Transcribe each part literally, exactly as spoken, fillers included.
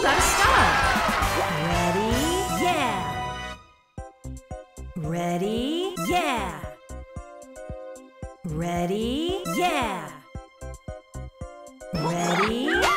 You gotta start. Ready? Yeah. Ready? Yeah. Ready? Yeah. Ready? Ready? Yeah!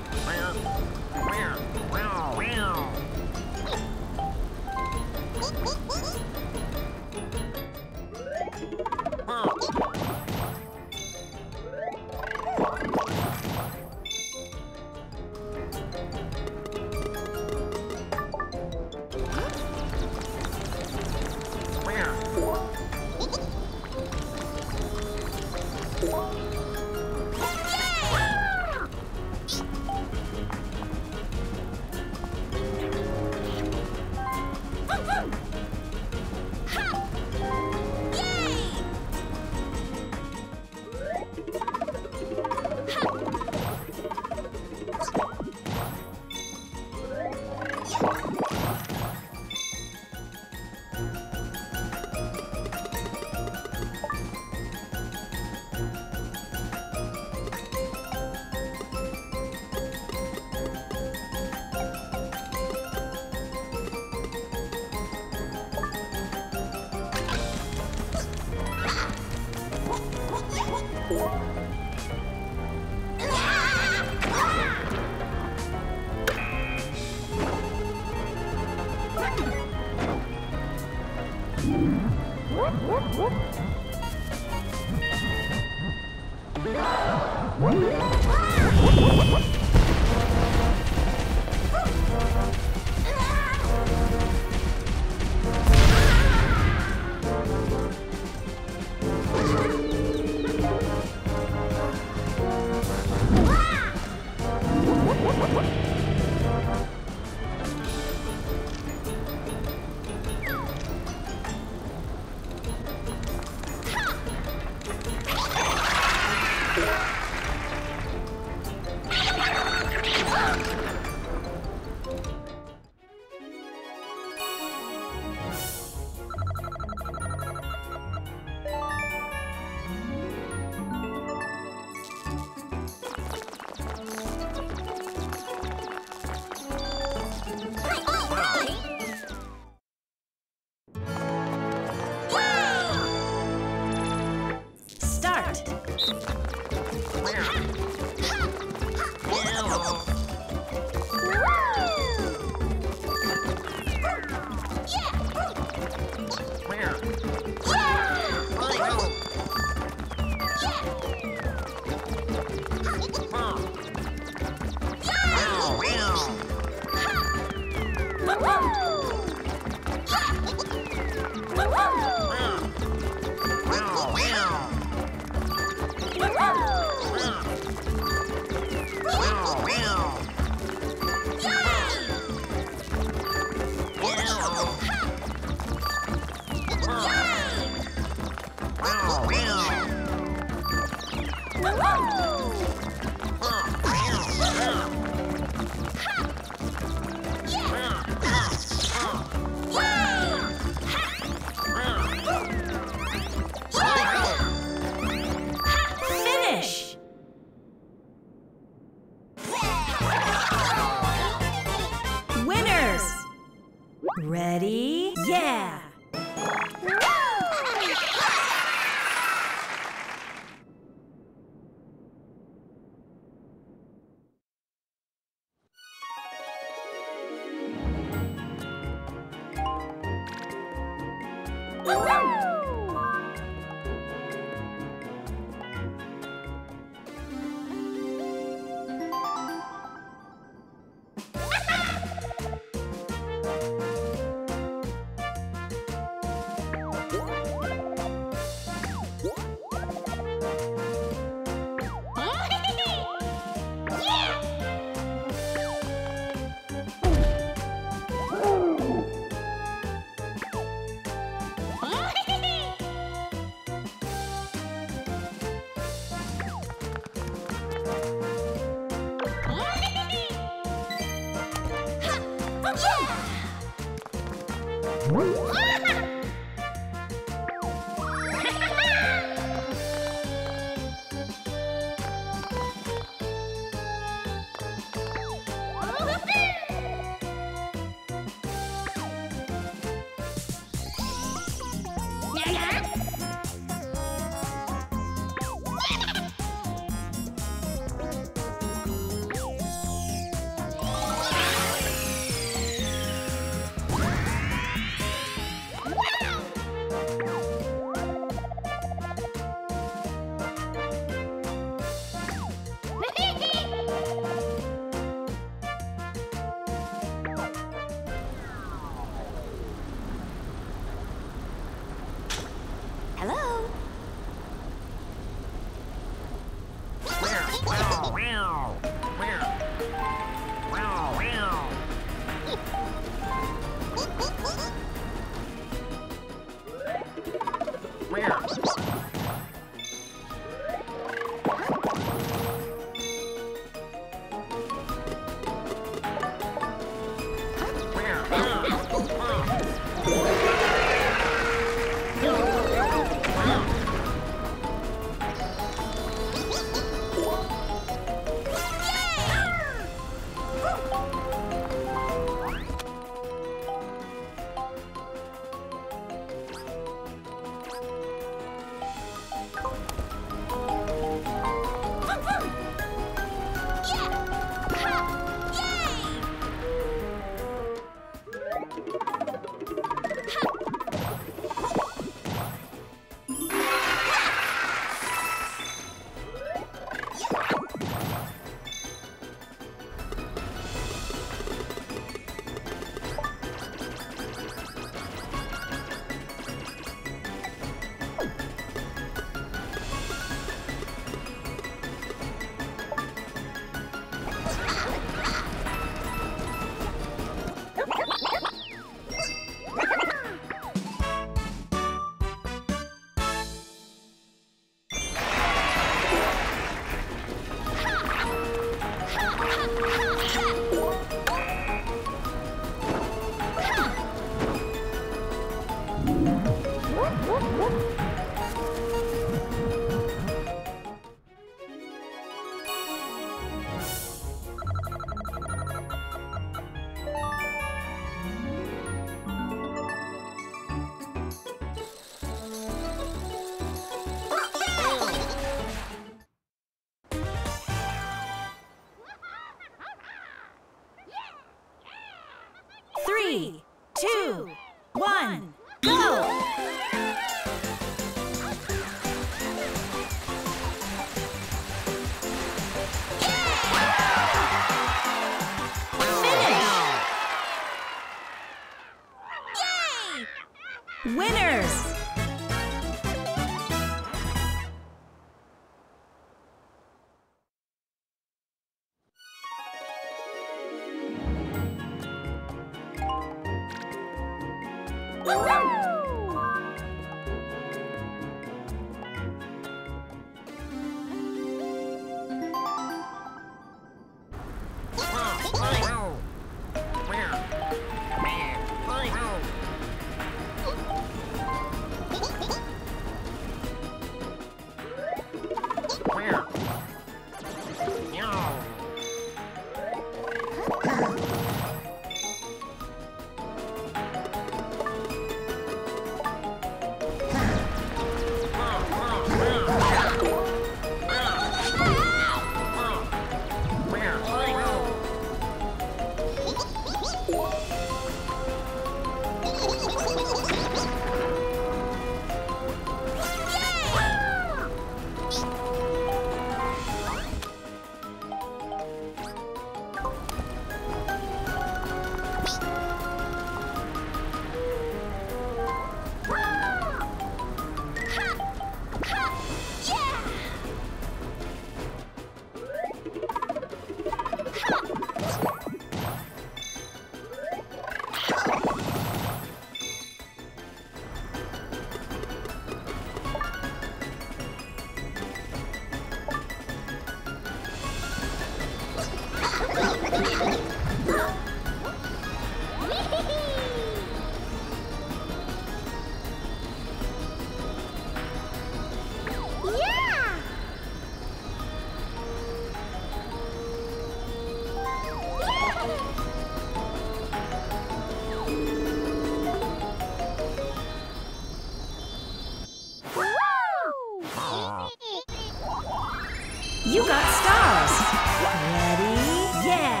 You got stars! Ready? Yeah!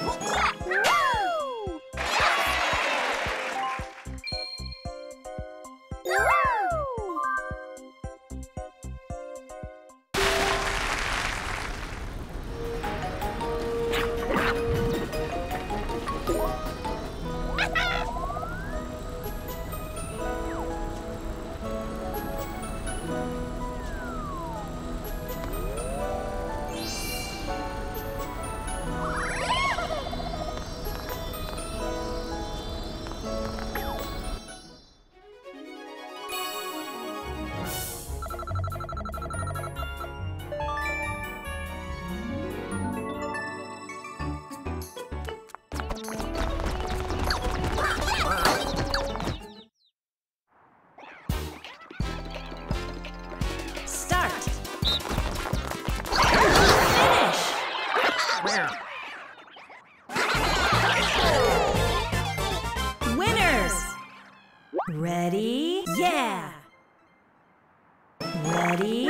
Woo! Woo! Ready? Yeah! Ready?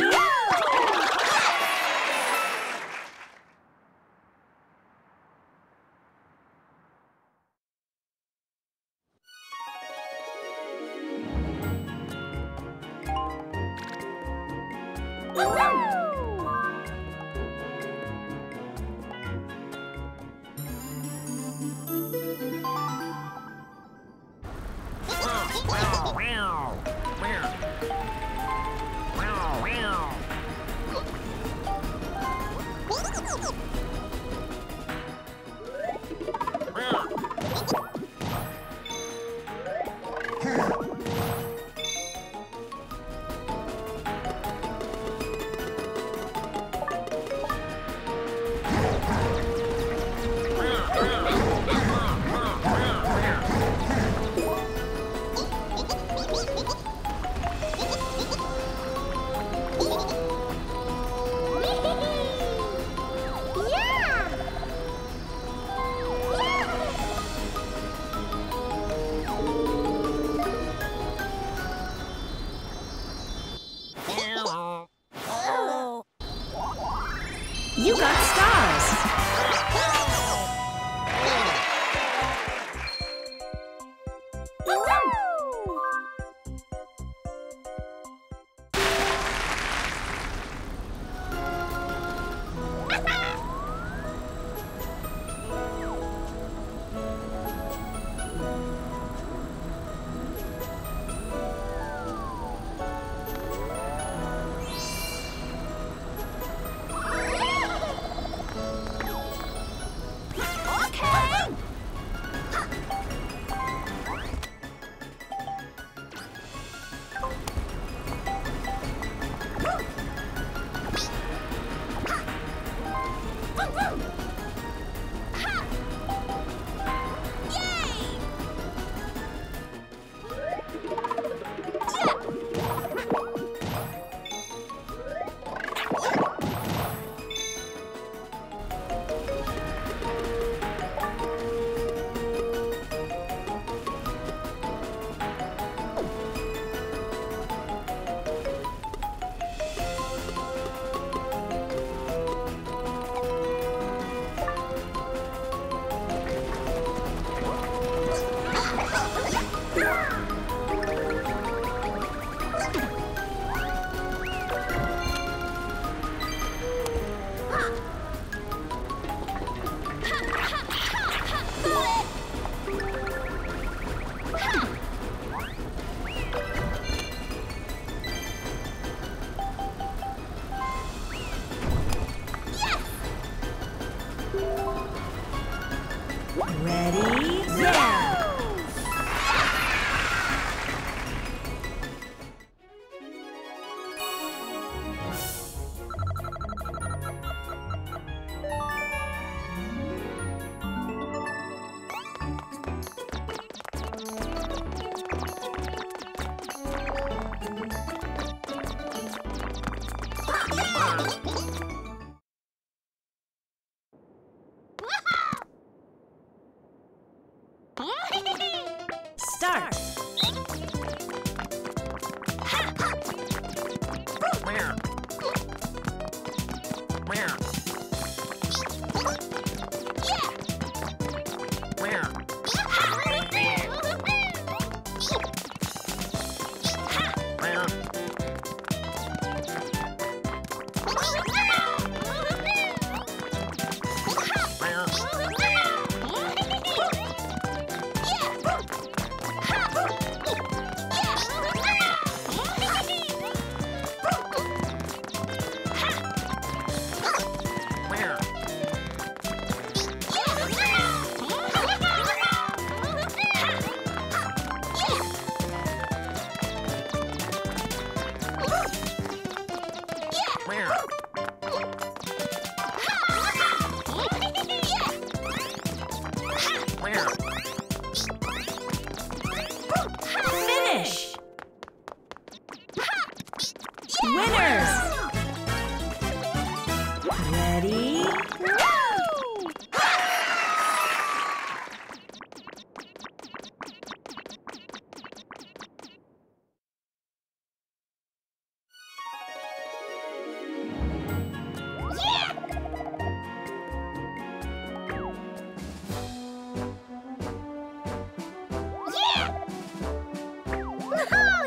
You got stars!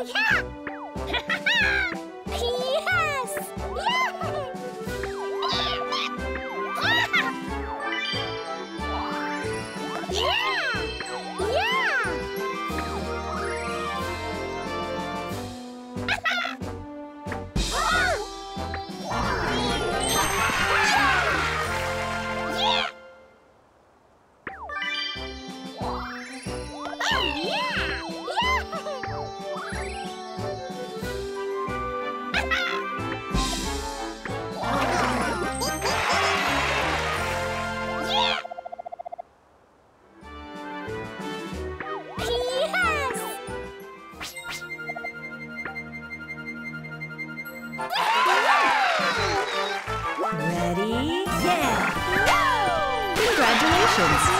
yeah! Yes! Yeah! Yeah! Yeah! Yeah! Ready? Yeah! Congratulations!